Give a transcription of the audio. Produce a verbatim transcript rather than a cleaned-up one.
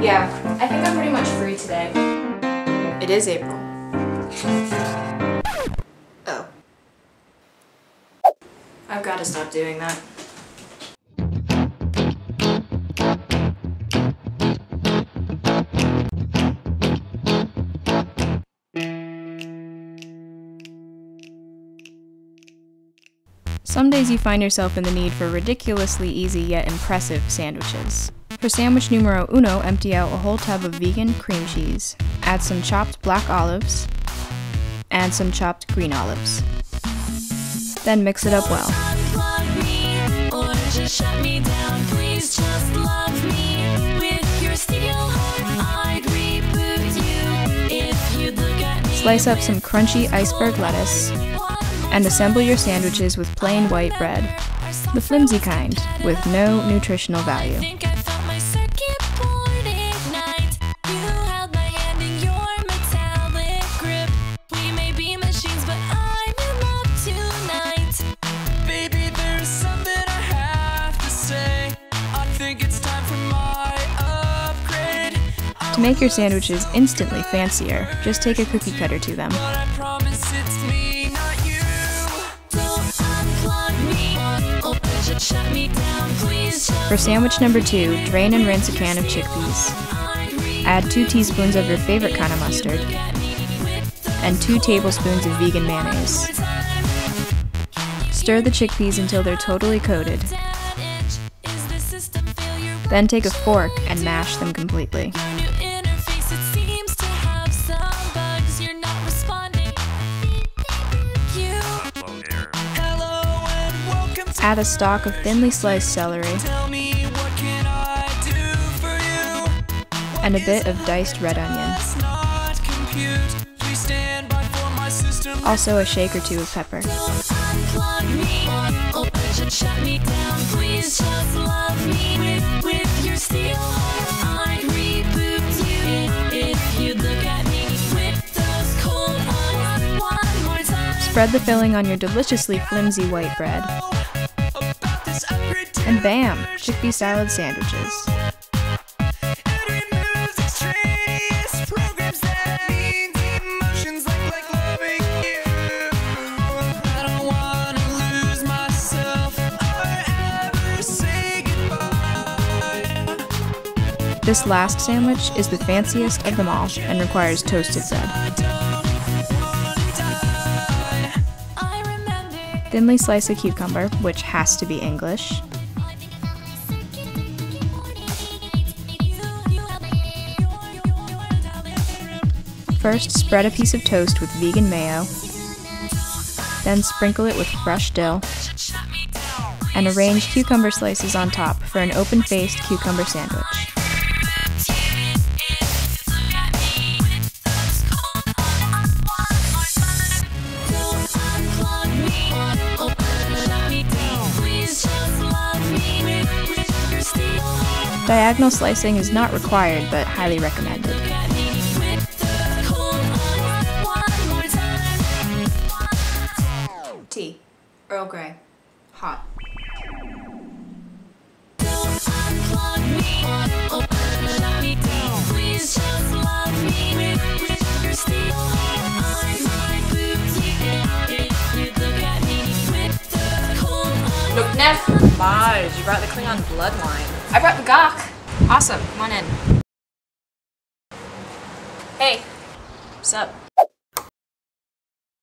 Yeah, I think I'm pretty much free today. It is April. Oh. I've got to stop doing that. Some days you find yourself in the need for ridiculously easy yet impressive sandwiches. For sandwich numero uno, empty out a whole tub of vegan cream cheese. Add some chopped black olives. Add some chopped green olives. Then mix it up well. Slice up some crunchy iceberg lettuce. And assemble your sandwiches with plain white bread, the flimsy kind, with no nutritional value. To make your sandwiches instantly fancier, just take a cookie cutter to them. For sandwich number two, drain and rinse a can of chickpeas. Add two teaspoons of your favorite kind of mustard and two tablespoons of vegan mayonnaise. Stir the chickpeas until they're totally coated. Then take a fork and mash them completely. Add a stalk of thinly sliced celery and a bit of diced red onion. Also a shake or two of pepper. Spread the filling on your deliciously flimsy white bread. And bam! Chickpea salad sandwiches. This last sandwich is the fanciest of them all and requires toasted bread. Thinly slice a cucumber, which has to be English. First, spread a piece of toast with vegan mayo, then sprinkle it with fresh dill, and arrange cucumber slices on top for an open-faced cucumber sandwich. Diagonal slicing is not required, but highly recommended. Earl Grey. Hot. Look, Neff! Baj, you brought the Klingon blood wine. I brought the gak. Awesome, come on in. Hey, what's up?